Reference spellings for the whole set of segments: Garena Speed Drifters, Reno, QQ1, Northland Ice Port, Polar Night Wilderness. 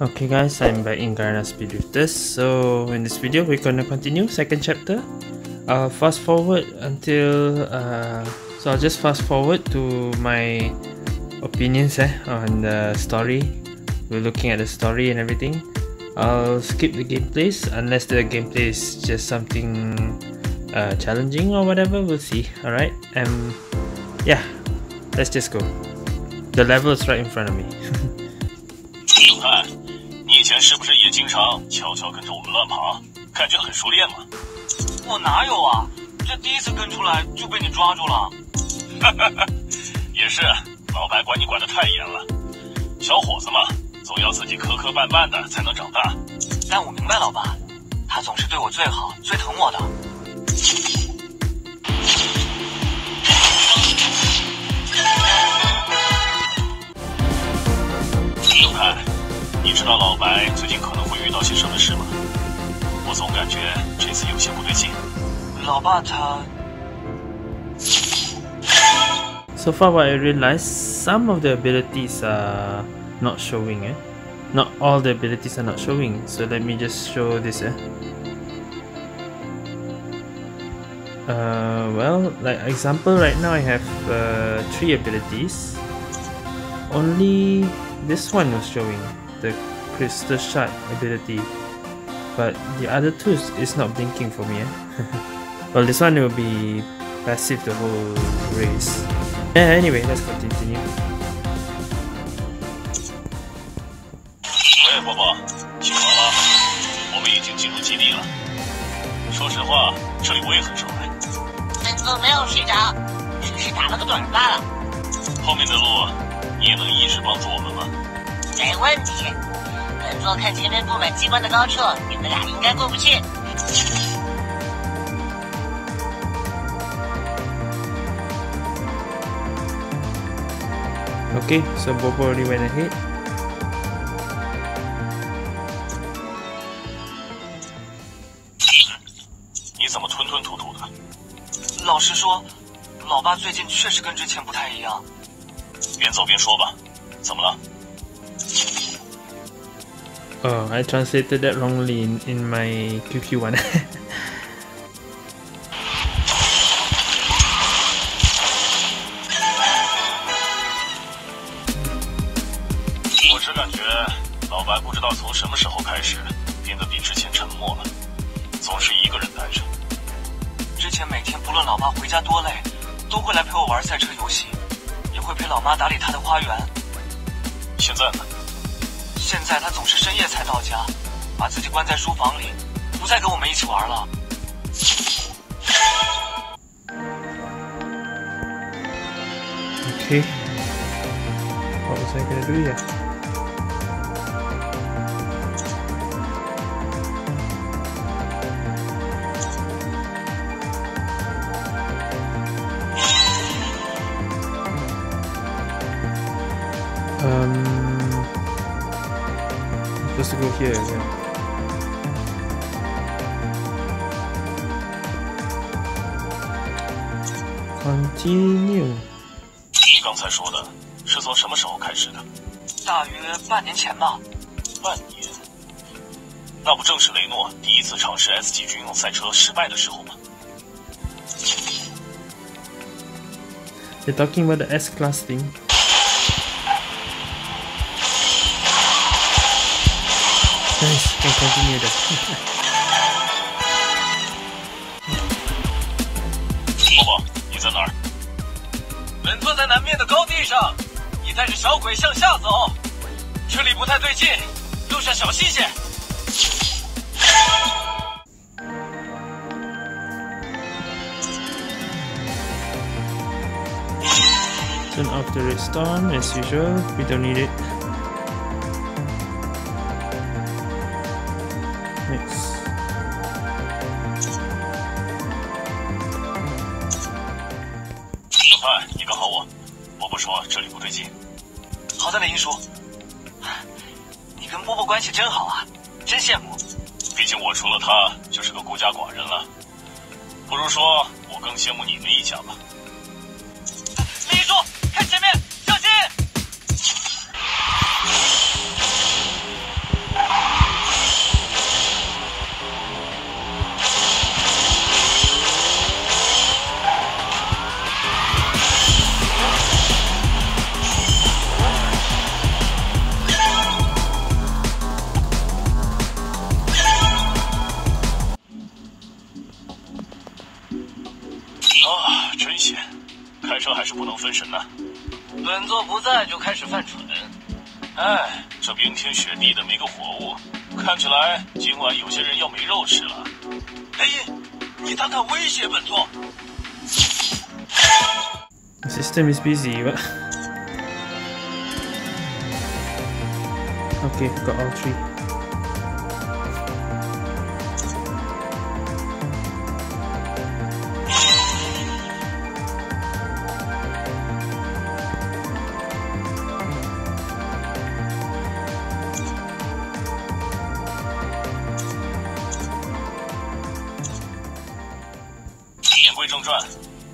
Okay guys, I'm back in Garena Speed Drifters. So in this video, we're gonna continue second chapter. Fast forward until so I'll just fast forward to my opinions on the story. We're looking at the story and everything. I'll skip the gameplays unless the gameplay is just something challenging or whatever. We'll see. All right, yeah, let's just go. The level is right in front of me. 哎，你以前是不是也经常悄悄跟着我们乱跑，感觉很熟练嘛？我哪有啊，这第一次跟出来就被你抓住了。哈哈哈，也是，老白管你管得太严了。小伙子嘛，总要自己磕磕绊绊的才能长大。但我明白老爸，他总是对我最好，最疼我的。 你知道老白最近可能会遇到些什么事吗？我总感觉这次有些不对劲。老爸他。So far, what I realized, some of the abilities are not showing. Not all the abilities are not showing. So let me just show this. Well, like example, right now I have 3 abilities. Only this one was showing. The crystal shard ability, but the other two is not blinking for me. Well, this one will be passive the whole race. Yeah, anyway, let's continue. Hey, 伯伯，起床了，我们已经进入基地了。说实话，这里我也很少来。本座没有市长，只是打了个盹罢了。后面的路，你也能一直帮助我们吗？ 没问题，本座看前面布满机关的高处，你们俩应该过不去。Okay, so Bobo already went ahead.你怎么吞吞吐吐的？老实说，老爸最近确实跟之前不太一样。边走边说吧，怎么了？ Oh, I translated that wrongly in my QQ1. I just feel老白不知道从什么时候开始变得比之前沉默了，总是一个人待着。之前每天不论老爸回家多累，都会来陪我玩赛车游戏，也会陪老妈打理她的花园。现在呢？ 现在他总是深夜才到家，把自己关在书房里，不再跟我们一起玩了。Okay, what was I gonna do here? Supposed to go here, yeah. Continue. 你刚才说的是从什么时候开始的？大约半年前吧。半年？那不正是雷诺第一次尝试 S 级军用赛车失败的时候吗 ？You're talking about the S class thing. 伯伯，你在哪儿？本座在南面的高地上，你带着小鬼向下走，这里不太对劲，路上小心些。Turn off the red storm as usual. We don't need it. Next. Hi, 你刚好我，波波说这里不对劲。好在呢，英叔，你跟波波关系真好啊，真羡慕。毕竟我除了他就是个孤家寡人了，不如说我更羡慕你们一家吧。李英叔，看前面，小心！真闲，开车还是不能分神呢。本座不在就开始犯蠢，哎，这冰天雪地的没个活物，看起来今晚有些人要没肉吃了。哎，你胆敢威胁本座 ？The system is busy, but okay, got all three.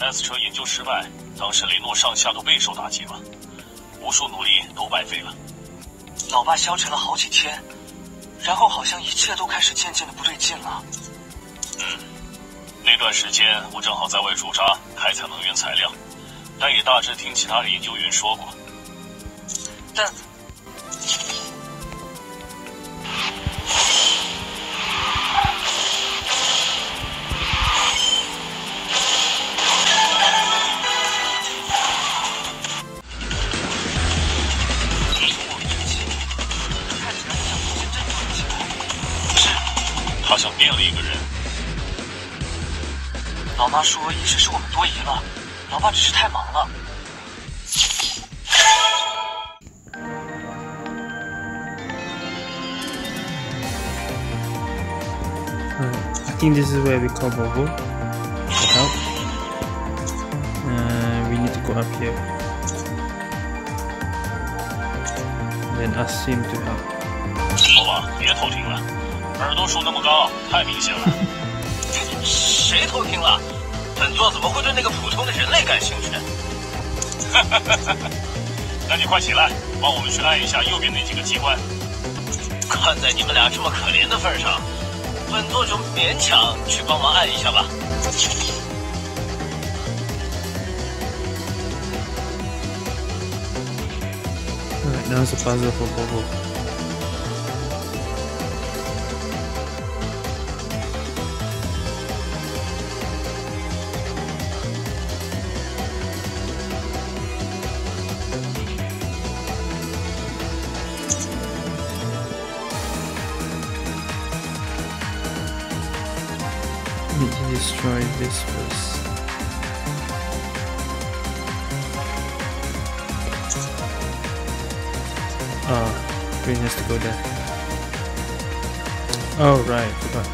S 车研究失败，当时雷诺上下都备受打击了，无数努力都白费了。老爸消沉了好几天，然后好像一切都开始渐渐的不对劲了。嗯，那段时间我正好在外驻扎开采能源材料，但也大致听其他的研究员说过。但。 他想变了一个人。老妈说，一直是我们多疑了，老爸只是太忙了。I think this is where we call Volvo for help. We need to go up here, then ask him to help. 老爸，别偷听了。 耳朵竖那么高，太明显了。谁偷听了？本座怎么会对那个普通的人类感兴趣？那你快起来，帮我们去按一下右边那几个机关。看在你们俩这么可怜的份上，本座就勉强去帮忙按一下吧。Alright, now it's a puzzle for Bobo. Destroy this first. Oh, Green has to go there. Oh right, forgot.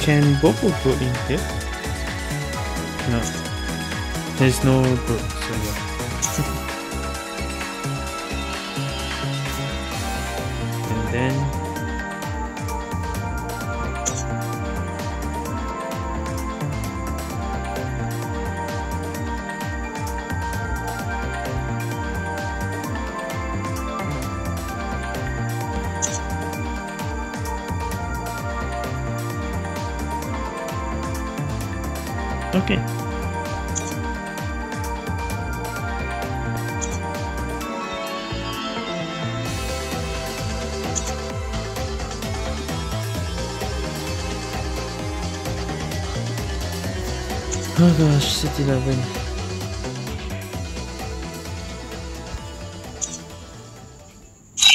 Can Bobo go in here? No. There's no brook, so yeah. Then okay. Oh gosh, City 11.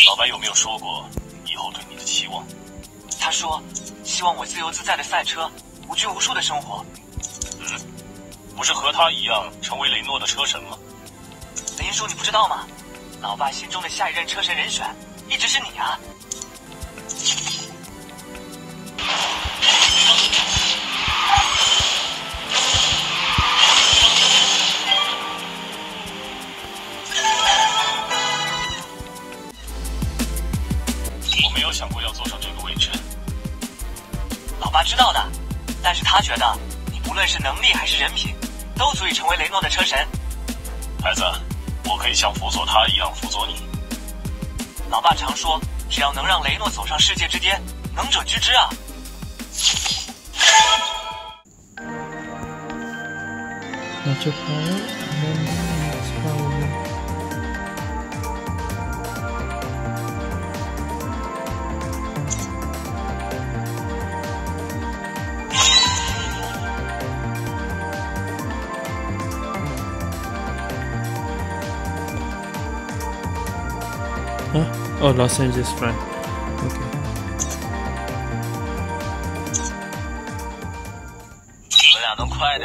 老板有没有说过以后对你的期望？他说，希望我自由自在的赛车，无拘无束的生活。嗯，不是和他一样成为雷诺的车神吗？林叔，你不知道吗？老爸心中的下一任车神人选一直是你啊！ 知道的，但是他觉得你不论是能力还是人品，都足以成为雷诺的车神。孩子，我可以像辅佐他一样辅佐你。老爸常说，只要能让雷诺走上世界之巅，能者居之啊。那就好，那就好。Oh, Los Angeles front. Okay. I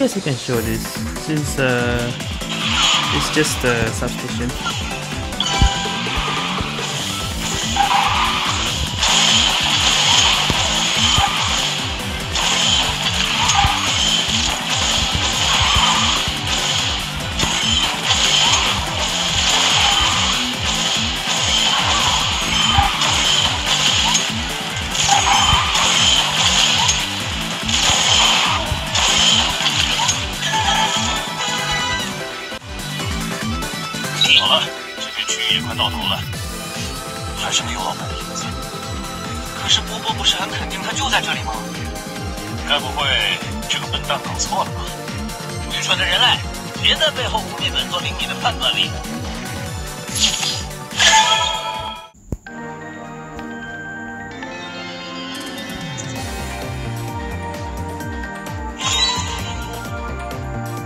guess I can show this since it's just a substation.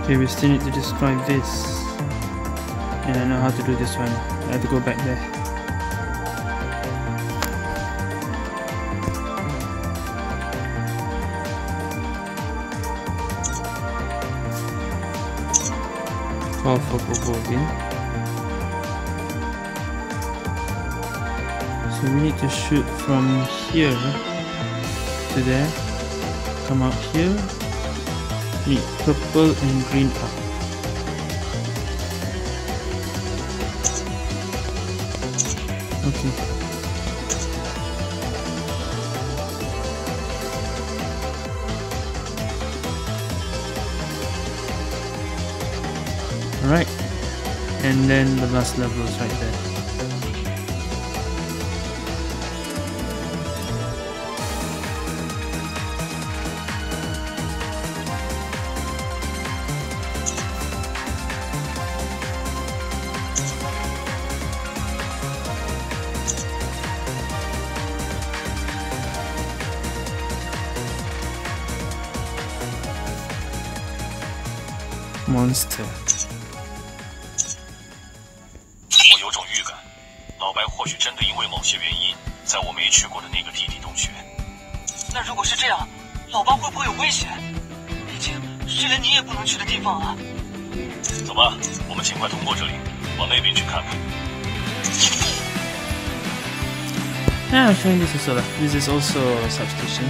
Okay, we still need to destroy this. And I know how to do this one. I have to go back there. Call for Popo again. So we need to shoot from here to there. Come up here. Need purple and green up. Okay. Alright. And then the last level is right there. Monster. Yeah, I'm showing this also. This is also a substation.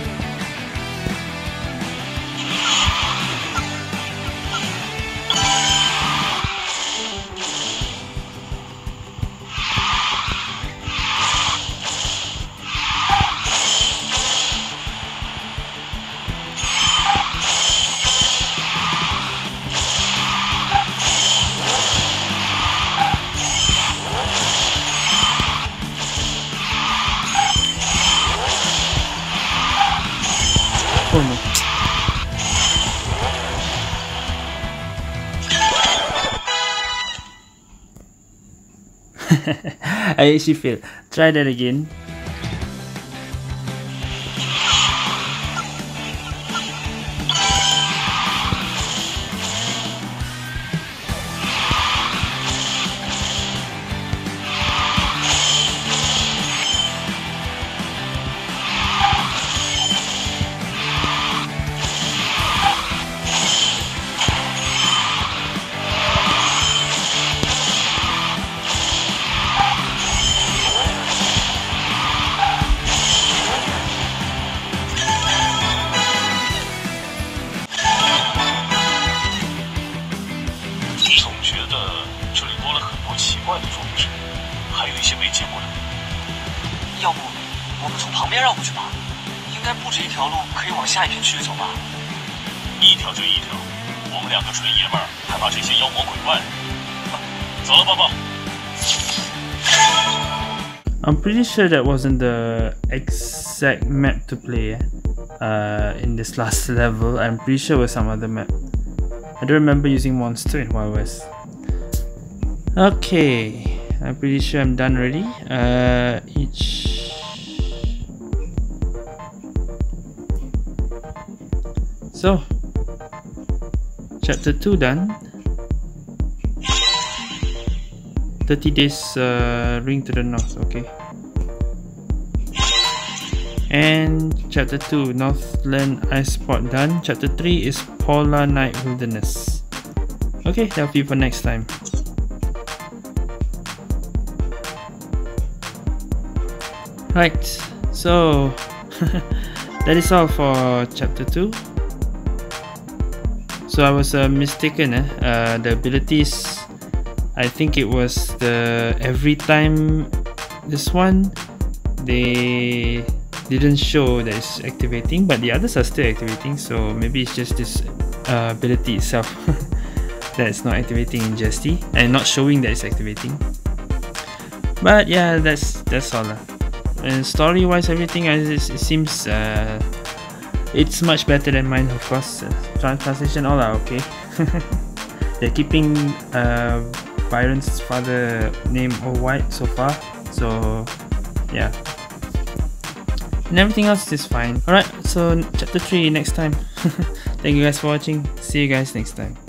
I actually failed. Try that again. I'm pretty sure that wasn't the exact map to play in this last level. I'm pretty sure it was some other map. I don't remember using Monster in Wild West. Okay, I'm pretty sure I'm done already. Each So, chapter 2 done. 30 days ring to the north, okay. And chapter 2, Northland Ice Port done. Chapter 3 is Polar Night Wilderness. Okay, that'll be for next time. Right, so that is all for chapter 2. So I was mistaken, the abilities, I think it was the every time this one they didn't show that it's activating, but the others are still activating, so maybe it's just this ability itself that's not activating in Jesty and not showing that it's activating. But yeah, that's all lah. And story wise everything, it seems it's much better than mine, of course. Translation all are okay. They're keeping Byron's father name all white so far, so yeah, and everything else is fine. Alright, so chapter 3 next time. Thank you guys for watching, see you guys next time.